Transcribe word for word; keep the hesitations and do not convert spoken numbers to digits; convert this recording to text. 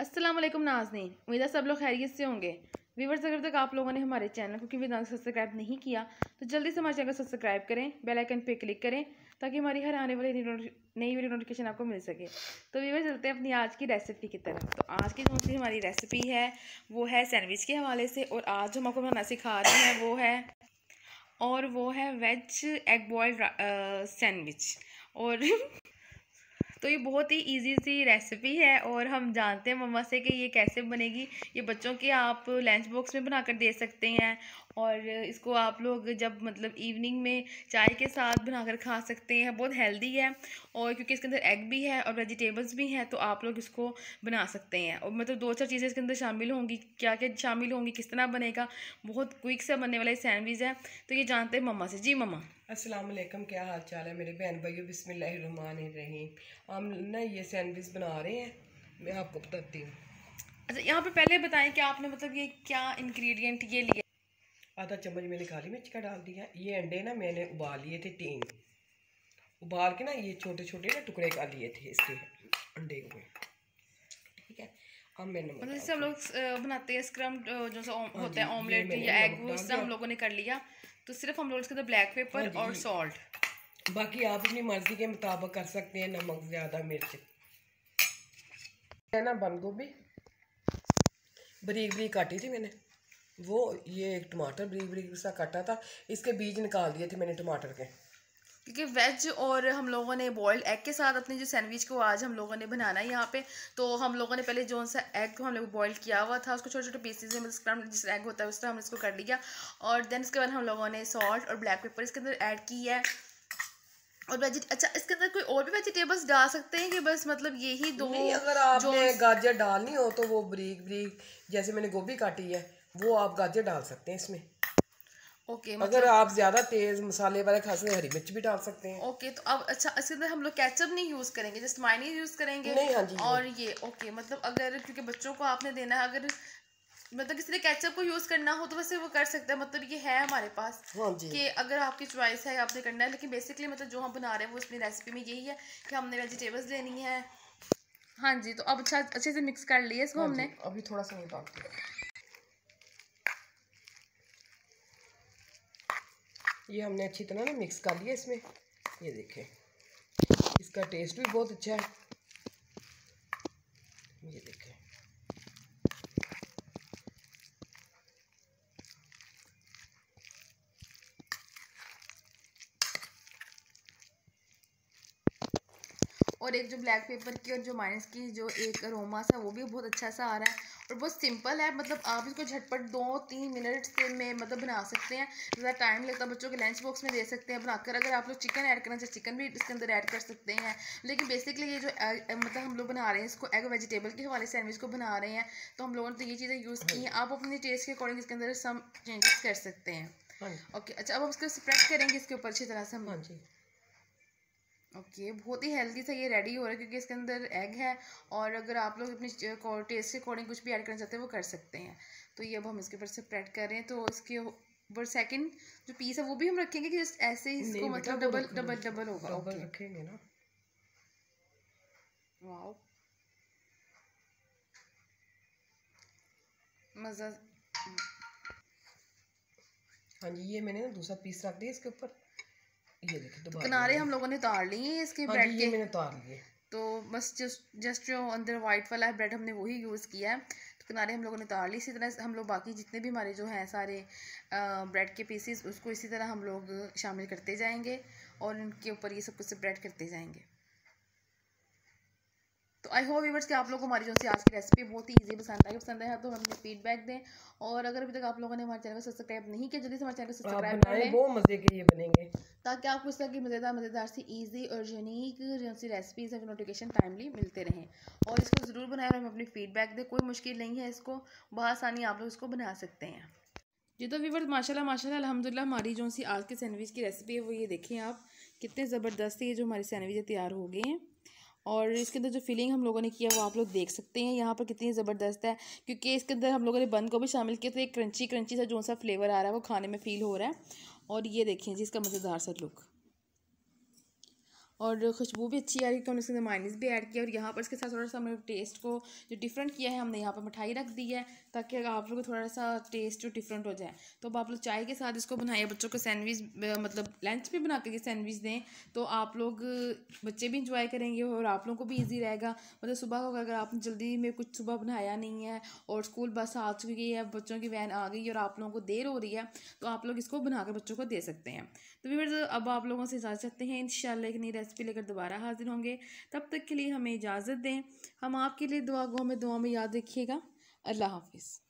अस्सलामुअलैकुम नाज़रीन, उम्मीद है सब लोग खैरियत से होंगे। व्यूअर्स, अगर तक आप लोगों ने हमारे चैनल को क्योंकि सब्सक्राइब नहीं किया तो जल्दी से हमारे चैनल को सब्सक्राइब करें, बेल आइकन पे क्लिक करें ताकि हमारी हर आने वाली नई वीडियो नोटिफिकेशन आपको मिल सके। तो व्यूअर्स, चलते हैं अपनी आज की रेसिपी की तरफ। तो आज की कौन सी हमारी रेसिपी है वो है सैंडविच के हवाले से, और आज जो हम आपको बनाना सिखा रहे हैं वो है और वो है वेज एग बॉइल्ड सैंडविच। और तो ये बहुत ही इजी सी रेसिपी है और हम जानते हैं मम्मा से कि ये कैसे बनेगी। ये बच्चों के आप लंच बॉक्स में बनाकर दे सकते हैं और इसको आप लोग जब मतलब इवनिंग में चाय के साथ बनाकर खा सकते हैं। बहुत हेल्दी है और क्योंकि इसके अंदर एग भी है और वेजिटेबल्स भी हैं, तो आप लोग इसको बना सकते हैं। और मतलब दो चार चीज़ें इसके अंदर शामिल होंगी, क्या क्या शामिल होंगी, किस तरह बनेगा, बहुत क्विक से बनने वाला सैंडविच है। तो ये जानते हैं मम्मा से। जी मम्मा, अस्सलाम वालेकुम, क्या हाल चाल है मेरे बहन भाइयों। बिस्मिल्लाहिर्रहमानिर्रहीम। हम ना ये सैंडविच बना रहे हैं, मैं आपको बताती हूँ। अच्छा, यहाँ पर पहले बताएं कि आपने मतलब ये क्या इंग्रेडिएंट ये लिए। आधा चम्मच मैंने काली मिर्च का डाल दिया। ये अंडे ना मैंने उबाल लिए थे, तीन उबाल के ना ये छोटे छोटे ना टुकड़े कर लिए थे इसके अंडे को, ठीक है। अब मैंने मतलब जैसे हम लोग बनाते हैं स्क्रम जो होता है ऑमलेट या एग, वो हम लोगों ने कर लिया। तो सिर्फ हम लोग इसके अंदर ब्लैक पेपर और सॉल्ट, बाकी आप अपनी मर्जी के मुताबिक कर सकते हैं, नमक ज़्यादा मिर्च है ना। बंद गोभी बरीक बरीक काटी थी मैंने, वो ये एक टमाटर बरीक बरीक सा काटा था, इसके बीज निकाल दिए थे मैंने टमाटर के, क्योंकि वेज और हम लोगों ने बॉइल्ड एग के साथ अपने जो सैंडविच को आज हम लोगों ने बनाना है यहाँ पे। तो हम लोगों ने पहले जो सा एग को हम लोग बॉयल किया हुआ था उसको छोटे छोटे पीसेस में स्क्रम जिस एग होता है उस तरह हमने इसको कर लिया। और देन इसके बाद हम लोगों ने सॉल्ट और ब्लैक पेपर इसके अंदर ऐड की है। और वेजिट अच्छा इसके अंदर कोई और भी वेजिटेबल्स डाल सकते हैं कि बस मतलब यही दो? अगर आपने गाजर डालनी हो तो वो बरीक बरीक जैसे मैंने गोभी काटी है वो आप गाजर डाल सकते हैं इसमें। ओके okay, अगर मतलब आप ज्यादा तेज मसाले वाले खा सकते हैं, हरी मिर्च भी डाल सकते हैं। ओके okay, तो अब अच्छा इसके अंदर हम लोग केचप नहीं यूज करेंगे, जस्ट मायनेज यूज करेंगे। नहीं, हाँ जी, और ये ओके okay, मतलब अगर क्योंकि बच्चों को आपने देना है, अगर मतलब किसी ने केचप को यूज करना हो तो वैसे वो कर सकता है। मतलब ये है हमारे पास कि अगर आपकी चॉइस है आपने करना है, लेकिन बेसिकली मतलब जो हम बना रहे हैं वो अपनी रेसिपी में यही है कि हमने वेजिटेबल्स लेनी है। हाँ जी, तो अब अच्छा अच्छे से मिक्स कर लिया इसको हमने। अभी थोड़ा सा ये हमने अच्छी तरह ना मिक्स कर लिया इसमें। ये देखें, इसका टेस्ट भी बहुत अच्छा है। ये देखें, और एक जो ब्लैक पेपर की और जो माइनस की जो एक अरोमा सा वो भी बहुत अच्छा सा आ रहा है। और बहुत सिंपल है, मतलब आप इसको झटपट दो तीन मिनट से में मतलब बना सकते हैं, ज़्यादा टाइम लगता है। बच्चों के लंच बॉक्स में दे सकते हैं बनाकर। अगर आप लोग चिकन ऐड करना चाहे चिकन भी इसके अंदर ऐड कर सकते हैं, लेकिन बेसिकली ये जो एग, मतलब हम लोग बना रहे हैं इसको एग वेजिटेबल के हवाले सैंडविच को बना रहे हैं, तो हम लोगों ने तो ये चीज़ें यूज़ की हैं। आप अपने टेस्ट के अकॉर्डिंग इसके अंदर सम चेंजेस कर सकते हैं। ओके, अच्छा अब हम इसको स्प्रेड करेंगे इसके ऊपर अच्छी तरह से हम। ओके okay, बहुत ही हेल्दी सा ये रेडी हो रहा है क्योंकि इसके अंदर एग है, और अगर आप लोग अपने टेस्ट के अकॉर्डिंग कुछ भी ऐड करना चाहते हैं वो कर सकते हैं। तो ये अब हम इसके ऊपर स्प्रेड कर रहे हैं। तो इसके ऊपर सेकंड जो पीस है वो भी हम रखेंगे कि जस्ट ऐसे ही इसको मतलब डबल डबल डबल होगा। डबल रखेंगे ना। वाओ, मज़ा। हाँ जी, ये मैंने दूसरा पीस रख दिया इसके ऊपर। ये देखिए, तो किनारे हम लोगों ने उतार लिए हैं इसके ब्रेड के, मैंने उतार लिए। तो बस जस्ट जस्ट जो अंदर वाइट वाला है ब्रेड हमने वही यूज़ किया है, तो किनारे हम लोगों ने उतार लिए। इसी तरह हम लोग बाकी जितने भी हमारे जो हैं सारे ब्रेड के पीसेस उसको इसी तरह हम लोग शामिल करते जाएंगे और उनके ऊपर ये सब कुछ स्प्रेड करते जाएंगे। तो आई होप व्यूअर्स कि आप लोगों को हमारी जो सी आज की रेसिपी बहुत ही इजी पसंद आई। पसंद आया तो हमें फीडबैक दें, और अगर अभी तक आप लोगों ने हमारे चैनल को सब्सक्राइब नहीं किया जल्दी से हमारे चैनल को सब्सक्राइब करें। बहुत मज़े के ये बनेंगे ताकि आपको इस तरह की मज़ेदार मज़ेदार सी ईजी और यूनिक जो सी रेसिपीज़ है नोटिफिकेशन टाइमली मिलते रहें। और इसको ज़रूर बनाएं और हमें अपनी फीडबैक दें। कोई मुश्किल नहीं है, इसको बआसानी आप लोग इसको बना सकते हैं। जी तो व्यूअर्स, माशाल्लाह माशाल्लाह अल्हम्दुलिल्लाह हमारी जो सी आज के सैंडविच की रेसिपी है वो ये देखें आप कितने ज़बरदस्त ये जो हमारे सैंडविच तैयार हो गए हैं। और इसके अंदर जो फिलिंग हम लोगों ने किया वो आप लोग देख सकते हैं यहाँ पर कितनी ज़बरदस्त है, क्योंकि इसके अंदर हम लोगों ने बन को भी शामिल किया। तो एक क्रंची क्रंची सा जो सा फ्लेवर आ रहा है वो खाने में फ़ील हो रहा है। और ये देखें जी इसका मज़ेदार सा लुक। और खुशबू भी अच्छी आ रही थी। हमने इसके अंदर माइनस भी ऐड किया और यहाँ पर इसके साथ थोड़ा सा हमने टेस्ट को जो डिफरेंट किया है, हमने यहाँ पर मिठाई रख दी है ताकि आप लोगों को थोड़ा सा टेस्ट जो डिफरेंट हो जाए। तो अब आप लोग चाय के साथ इसको बनाए, बच्चों को सैंडविच मतलब लंच भी बना करके सैंडविच दें तो आप लोग बच्चे भी इंजॉय करेंगे और आप लोगों को भी ईजी रहेगा। मतलब सुबह होगा, अगर आपने जल्दी में कुछ सुबह बनाया नहीं है और स्कूल बस आ चुकी है, बच्चों की वैन आ गई और आप लोगों को देर हो रही है, तो आप लोग इसको बनाकर बच्चों को दे सकते हैं। तो व्यूअर्स अब आप लोगों से इजाज़त चाहते हैं, इंशाल्लाह एक नई रेसिपी लेकर दोबारा हाजिर होंगे। तब तक के लिए हमें इजाज़त दें, हम आपके लिए दुआ गो में दुआ में याद रखिएगा। अल्लाह हाफिज़।